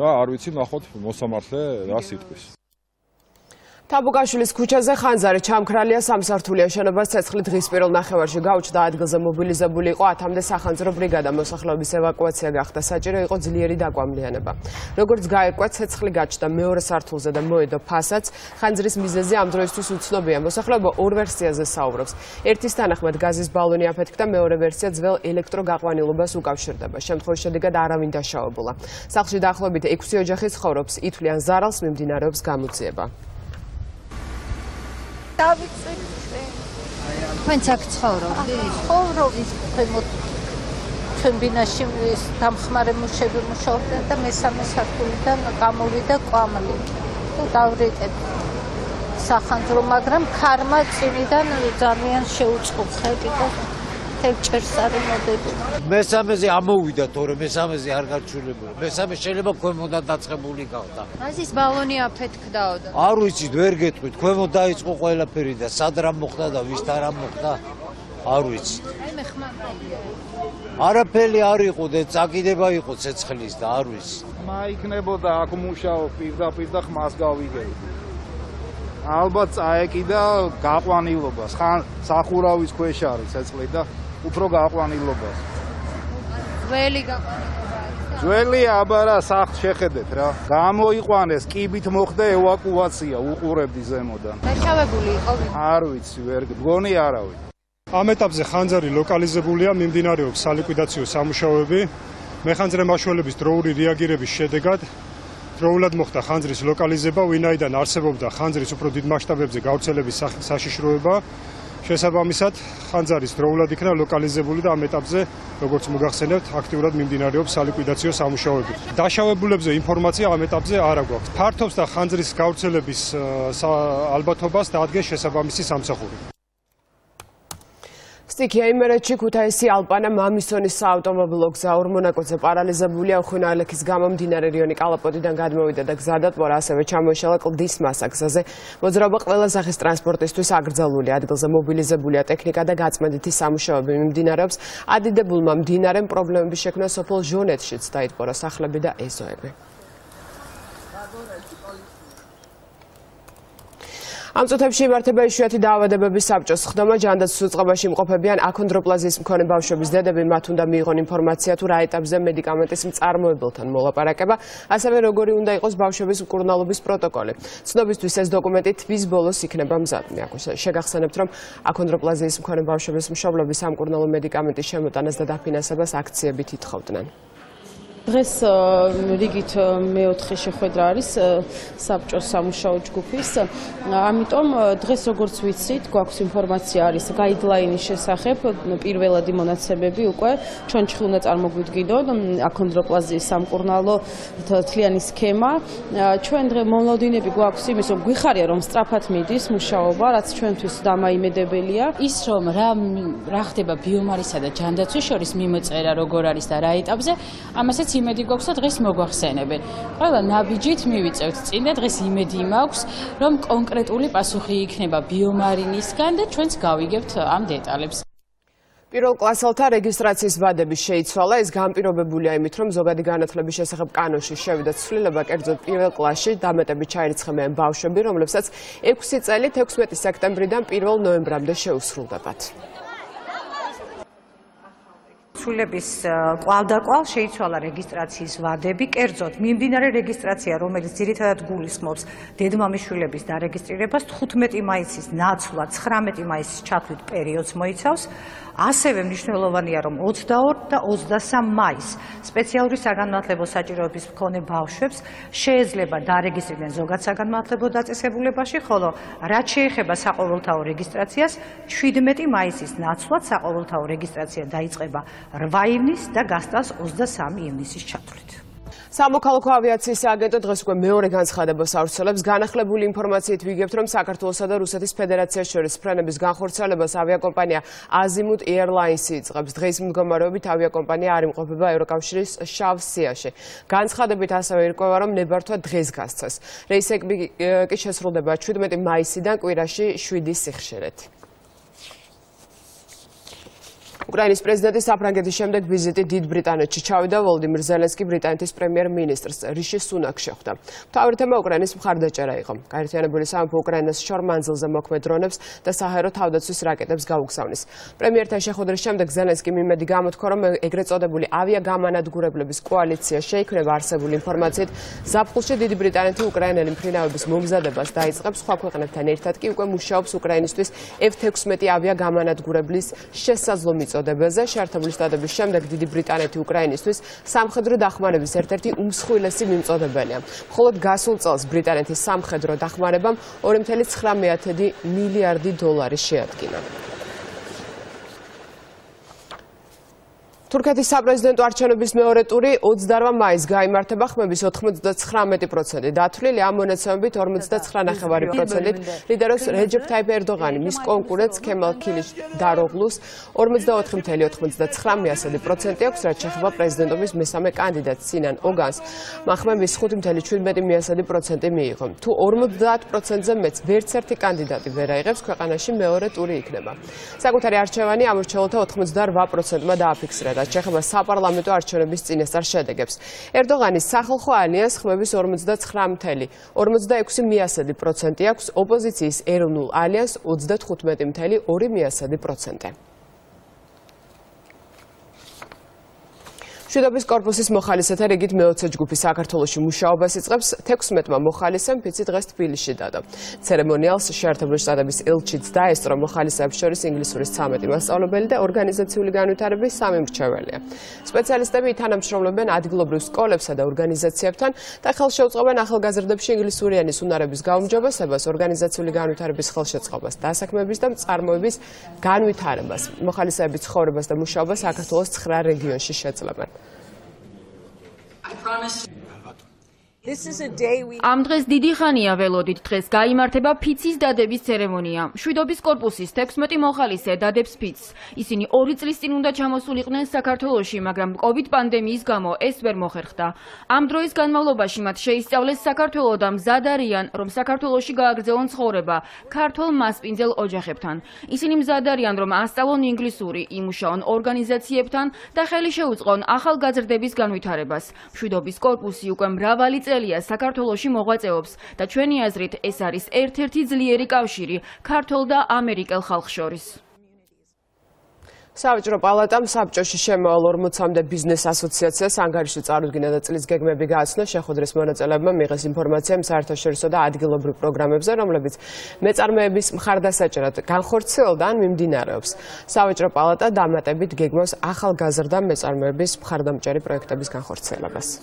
და არ ვიცი ნახოთ მოსამართლე რა სიტყვის. Tabukashvilis kuchaze Khanzari chamkralia samsartulia shenobas cetskhli დღის პირველ ნახევარში გაუჩნდა ადგილზე მობილიზებული იყო 10-მდე სახანძრო ბრიგადა მოსახლეობის ევაკუაცია გახდა საჭირო იყო ძლიერი დაკوامლიანება როგორც გაერკვა ცეცხლი გაჩნდა მეორე სართულზე და მოედო ფასადს ხანძრის მიზეზი ამ დროისთვის უცნობია მოსახლეობა ორ ვერსიაზე საუბრობს ერთის თანახმად გაზის ბალონი აფეთქდა მეორე ვერსია ძველ ელექტროგაყვანილობას უკავშირდება შემთხვევის შედეგად არავინ დაშავებულა სახლში დაახლოებით 6 ოჯახი ცხოვრობს ითვლიან ზარალს მიმდინარეობს გამოძიება დავიწყე თქვენცაკ ცხოვრობდი? ცხოვრობდი ქვემოთ ჩვენ ბინაში დამხმარემუშები მუშაობდნენ და მესამე სართულიდან გამოვიდა კვამლი და დავრიტეთ სახანძრო მაგრამ ქარმა წინიდან ძალიან შეუწყუხები და თევჭერსარი მოდები მესამეზე ამოვიდა თორე მესამეზე არ გაჩვენებულა მესამე შეიძლება ქვემოდან დაწყებული გავდა აზის ბალონი აფეთქდაო და არ ვიცით ვერ გეტყვით ქვემოთ დაიწყო ყველაფერი და სად რა მოხდა და ვის და რა მოხდა არ ვიცით აი მე ხმამდა არაფერი არ იყო და წაკიდება იყო ცეცხლის და არ ვიცით მაიქნებოდა აქ მუშაო პირდაპირ და ხმას გავიგეი ალბათ წაეკიდა გაყვანილობას ხან სახურავის ქვეშ არის ცეცხლი და უფრო გაყვანილობას ძველი გაბარება. ძველი აბარა სახლ შეხედეთ რა. გამოიყვანეს, კიბით მოხდა ევაკუაცია, უყურებდი ზემოდან. დაშავებული იყო ვინმე? არ ვიცი, ვერ მგონი არავინ. Am etapze xanzari lokalizebuluia მიმდინარეობს სალიკვიდაციო სამუშაოები. მეხანძრე მაშველების დროული რეაგირების შედეგად დროულად მოხდა ხანძრის ლოკალიზება, ვინაიდან არსებობდა ხანძრის უფრო დიდ მასშტაბებზე გავრცელების საშიშროება. Შესაბამისად, ხანძარის დროულად იქნა ლოკალიზებული და ამ etapze, როგორც მოგახსენებთ, აქტიურად მიმდინარეობს სალიკვიდაციო სამუშაოები. Დაშავებულებზე ინფორმაცია ამ etapze არ აგვაქვს. ფართობს და ხანძრის გავრცელების ალბათობას დაადგენს შესაბამისი სამსახური. Stichia imeretshi Kutaisi Alpana Mamisonis saavtomobil ogzaur Monakoze paralizabulia ukhunalekis gamomdinare rionik Alapodidan gadmovida da gzadat mora aseve chamoishela qldis masaksaze mozroba qvela saxis transportistvis agrzaluli adgelze mobilizebulia texnika da gatsmenditi samushaobi მიმდინარეობს adidebulma mdinarem problemebis shekna sopol ჟონეთშიც დაიტბორა სახლები და ეზოები. Am წუთებში იმართება იშვიათი დაავადებების საბჭოს ხდომა, ჯანდაცვის უწყებაში იმყოფებიან აქონდროპლაზიის მქონე ბავშვების დედები, მათ უნდა მიიღონ ინფორმაცია თუ რა ეტაპზე მედიკამენტის მწარმოებელთან მოლაპარაკება, ასევე როგორი უნდა იყოს ბავშვების მკურნალობის პროტოკოლი. Ცნობისთვის ეს დოკუმენტი თვის ბოლოს იქნება მზადნი. Შეგახსენებთ, რომ აქონდროპლაზიის მქონე ბავშვების მშობლები სამკურნალო მედიკამენტის შემოტანას და დაფინანსებას აქციებით ითხოვდნენ. Დღეს რიგით მეოთხე შეხვედრა არის საბჭოს სამუშაო ჯგუფის. Ამიტომ დღეს როგორც ვიცით, გვაქვს ინფორმაცია არის გაიდლაინის შესახებ, პირველადი მონაცემები უკვე ჩონჩხი უნდა წარმოგვიდგინონ, აქონდროპლაზიის სამკურნალო თლიანი სქემა. Ჩვენ დღეს მოლოდინები გვაქვს იმის, რომ გვიხარია, რომ სწრაფად მიდის მუშაობა, რაც ჩვენთვის დამაიმედებელია. Ის რომ რა ხდება ბიომარისა და ჯანდაცვის შორის მიმოწერა როგორ არის და რა ეტაპზე, ამასაც იმედი გვაქვს და დღეს მოგვახსენებენ. Ყველა ნაბიჯით მივიწევთ წინ და დღეს იმედი მაქვს, რომ კონკრეტული პასუხი იქნება ბიომარინისგან და ჩვენც გავიგებთ ამ დეტალებს. Პირველ კლასელთა რეგისტრაციის ვადები შეიცვალა, ეს განპირობებულია იმით, რომ ზოგადი განათლების შესახებ კანონში შევიდა ცვლილება, კერძოდ პირველ კლასში დამატებით ჩაირიცხებიან ბავშვები, რომლებსაც 6 წელი 16 სექტემბრიდან 1 ნოემბრამდე შეუსრულდებათ. Ცვლილების კვალდაკვალ შეიცვალა რეგისტრაციის ვადები, კერძოდ მიმდინარე რეგისტრაცია, რომელიც ძირითადად გულისხმობს დედმამიშვილების დარეგისტრირებას 15 მაისის ნაცვლა 19 მაისის ჩათვლით პერიოდს მოიცავს. Ასევე მნიშვნელოვანია, რომ 22 და 23 მაისს სპეციალური საგანმანათლებლო საჭიროების მქონე ბავშვებს შეიძლება დარეგისტრირდნენ ზოგად საგანმანათლებლო დაწესებულებაში, ხოლო რაც შეეხება საყოველთაო რეგისტრაციას, 17 მაისის ნაცვლად საყოველთაო რეგისტრაცია დაიწყება 8 ივნისს და გასტანს 23 ივნისის ჩათვლით. Სამოქალაქო ავიაციის სააგენტო დღეს უკვე მეორე განცხადებას ავრცელებს. Განახლებული ინფორმაციით ვიგებთ, რომ საქართველოსა და რუსეთის ფედერაციას შორის ფრენების განხორციელებას ავიაკომპანია Azimut Airlines-ი იწყებს. Დღეს მდგომარეობით ავიაკომპანია არ იმყოფება ევროკავშირის შავ სიაში. Განცხადებით ასევე ირკვევა, რომ ნებართვა დღეს გასცეს. რეისები კი შესრულდება 17 მაისიდან კვირაში 7 სიხშირით. Ucraïnis prezidentis საფრანგეთის შემდეგ ვიზიტი დიდ ბრიტანეთში ჩავიდა, ვოლდიმირ ზელენსკი ბრიტანეთის პრემიერ-მინისტრს რიში სუნაკს შეხვდა. მთავარი თემა უკრაინის მხარდაჭერა იყო. გაერთიანებული სამეფო უკრაინას შორ მანძილზე მოქმედ დრონებს და საჰაერო თავდაცვის რაკეტებს გაუგზავნის. პრემიერთან შეხვედრის შემდეგ ზელენსკი მიმედი გამოთქვა, რომ ეგრეთ წოდებული ავიაგამანადგურებლების კოალიცია შეიქმნება. არსებული ინფორმაციით, ზაფხულში დიდი ბრიტანეთი უკრაინელი მფრინავების მომზადებას დაიწყებს, სხვა ქვეყნებთან ერთად კი უკვე მუშაობს უკრაინისთვის F-16 ავიაგამანადგურებლის შესაძლო წოდებაზე. შეერთებული შტატების შემდეგ დიდი ბრიტანეთი უკრაინისთვის სამხედრო დახმარების ერთ-ერთი უმსხვილესი მიმწოდებელია. მხოლოდ გასულ წელს ბრიტანეთის სამხედრო დახმარებამ 2.9 მილიარდი დოლარი შეადგინა. თურქეთის საპრეზიდენტო არჩევნების მეორე ტური 28 მაისს გაიმართება, ხმების 99% დათვლილი, ამ მონაცემებით 49.5%-ით ლიდერობს რეჯეფ ტაიპ ერდოღანი, მის კონკურენტს ქემალ ქილიშდაროღლუს 54.99% აქვს, რაც შეეხება პრეზიდენტობის მესამე კანდიდატს სინან ოგანს. მან ხმების 5.17% მიიღო. თუ 50%-ზე მეტს ვერც ერთი კანდიდატი ვერ აიღებს, ქვეყანაში მეორე ტური იქნება. საკუთარი არჩევანი ამორჩეულთა 88%-მა დააფიქსირა. შეეხება საპარლამენტო არჩევნების წინასწარ შედეგებს. ერდოღანის სახალხო ალიანსს ხმების 59.46% აქვს, ოპოზიციის ეროვნულ ალიანსს 25.2%. შიდობის კორპუსის მოხალისეთა რიგით მე-20 ჯგუფი საქართველოში მუშაობას იწყებს 16-მა მოხალისემ ფიცი დღეს თბილისში დადა. ცერემონიალს შეერთებული შტატების ელჩიც დაესწრო მოხალისეებს შორის ინგლისურის 13 მასწავლებელი და ორგანიზაციული განვითარების 3 მრჩეველია. სპეციალისტები თანამშრომლობენ ადგილობრივ სკოლებსა და ორგანიზაციებთან და ხელშეუწყობენ ახალგაზრდებში ინგლისური ენის უნარების გაუმჯობესებას, ორგანიზაციული განვითარების ხელშეწყობას, დასაქმების და წარმოების განვითარებას. მოხალისეების ცხოვრებას და მუშაობას საქართველოს 9 რეგიონში შეძლებენ. Am დღეს დიდი ხანია ველოდით, დღეს გაიმართება ფიცის დადების ცერემონია. Შვიდობის კორპუსის 16 მოხალისე დადებს ფიცს. Ისინი 2 წლის წინ უნდა ჩამოსულიყვნენ საქართველოში, მაგრამ COVID პანდემიის გამო ეს ვერ მოხერხდა. Am დროის განმავლობაში მათ შეისწავლეს საქართველოდან მზად არიან, რომ საქართველოში გააგრძელონ ცხოვრება ქართულ მასპინძელ ოჯახებთან. Ისინი მზად არიან, რომ ასწავლონ ინგლისური, იმუშაონ ორგანიზაციებთან და ხელი შეუწყონ ახალგაზრდების განვითარებას. Შვიდობის კორპუსი უკვე მრავალი წელია საქართველოში მოღვაწეობს და ჩვენი აზრით ეს არის ერთ-ერთი ძლიერი კავშირი ქართულ და ამერიკელ ხალხს შორის. Savcro Palatam, საბჭოში შემავალ 40-მდე ბიზნეს ასოციაციას ანგარიში წარუდგინა და წლის გეგმები გააცნო. Შეხვედრის მონაწილეებმა მიიღეს ინფორმაცია საერთაშორისო და ადგილობრივ პროგრამებზე, რომლებიც მეწარმეების მხარდასაჭერად განხორციელდა ან მიმდინარეობს. Savcro Palata დამატებით გეგმავს ახალგაზრდა მეწარმეების მხარდამჭერი პროექტების განხორციელებას.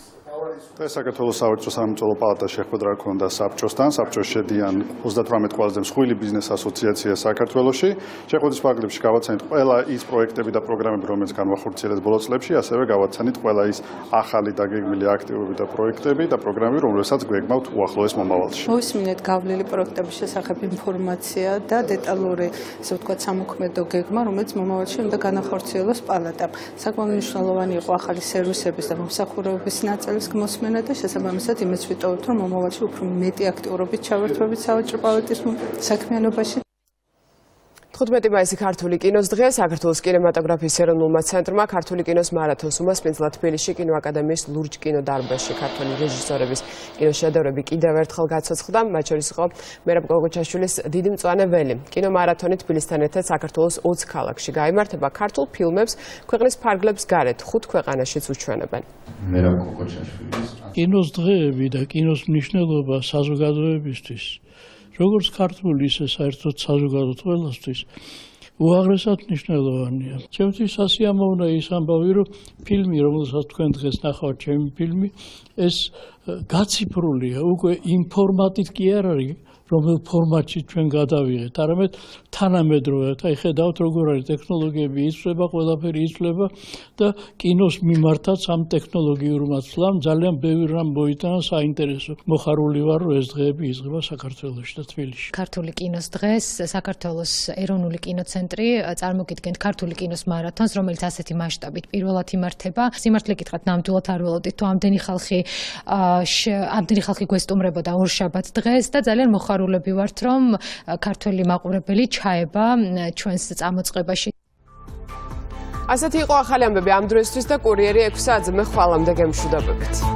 Საქართველოს საერთაშორისო სამმართველო პალატას შეხვედრა ჰქონდა საბჭოსთან. საბჭოში შედიან 38 ყველაზე მსხვილი ბიზნეს ასოციაცია საქართველოში. Შეხვედრის ფარგლებში გავაცანით ყველა ის პროექტები და პროგრამები, რომელიც განვახორციელეს ბოლო წლებში, ასევე გავაცანით ყველა ის ახალი დაგეგმილი აქტივობები და პროექტები და პროგრამები, რომლებსაც გვეგმავთ უახლოეს მომავალში. Მოვისმინეთ გავლილი პროექტების შესახებ ინფორმაცია და დეტალური, ასე ვთქვათ, სამოქმედო გეგმა, რომელიც მომავალში უნდა განახორციელოს პალატამ. საკმაოდ მნიშვნელოვანი იყო ახალი სერვისების და მომსახურების ნაწილის მოსმენა და შესაბამისად იმეც ვიტოვებთ, რომ მომავალში უფრო მეტი აქტიურობით ჩავერთვებით სავაჭრო პალატის საქმიანობაში. 15 მაისი ქართული კინოს დღეა. საქართველოს კინემატოგრაფიის ეროვნულმა ცენტრმა ქართული კინოს მარათონს უმასპინძლა თბილისში კინოაკადემიის ლურჯ კინოდარბაზში. ქართული რეჟისორების კინოშედევრები კიდევ ერთხელ გაცოცხლდა, მათ შორის იყო მერაბ გოგოჩაშვილის დიდი მწვანეველი. კინომარათონი თბილისთან ერთად საქართველოს 20 ქალაქში გაიმართება. ქართულ ფილმებს ქვეყნის ფარგლებს გარეთ 5 ქვეყანაშიც უჩვენებენ. მერაბ გოგოჩაშვილის კინოს დღეები და კინოს მნიშვნელობა საზოგადოებისთვის როგორც ქართული, ისე საერთოდ საზოგადოებრივ ყველასთვის უაღრესად მნიშვნელოვანია. Ჩემთვის სასიამოვნოა ის ამბავი, რომ ფილმი, რომელსაც თქვენ დღეს ნახავთ, ჩემი ფილმი, ეს გაციფრულია, უკვე იმ ფორმატით კი არ არის, რომელ ფორმატში ჩვენ გადავიღეთ, არამედ თანამედროვეა. აი ხედავთ, როგორ არის ტექნოლოგიები იცვლება, ყველაფერი იცვლება და კინოს მიმართაც ამ ტექნოლოგიურმა ცვლამ ძალიან ბევრი რამ მოიტანა საინტერესო. მოხარული ვარ, რომ ეს დღეები იზრდება საქართველოში და თბილისში. ქართული კინოს დღეს საქართველოს ეროვნული კინოცენტრი წარმოგიდგენთ ქართული კინოს მარათონს, რომელიც ასეთი მასშტაბით პირველად იმართება. სიმართლე გითხრათ, ნამდვილად არ ველოდით, თუ ამდენი ხალხი გვესტუმრებოდა ორშაბათს დღეს და ძალიან მოხარული ვართ, რომ ქართული მაყურებელი ჩაება ჩვენს წამოწყებაში. ასეთი იყო ახალი ამბები ამ დროისთვის და კურიერი 6 საათზე. მე ხვალამდე გემშვიდობებით.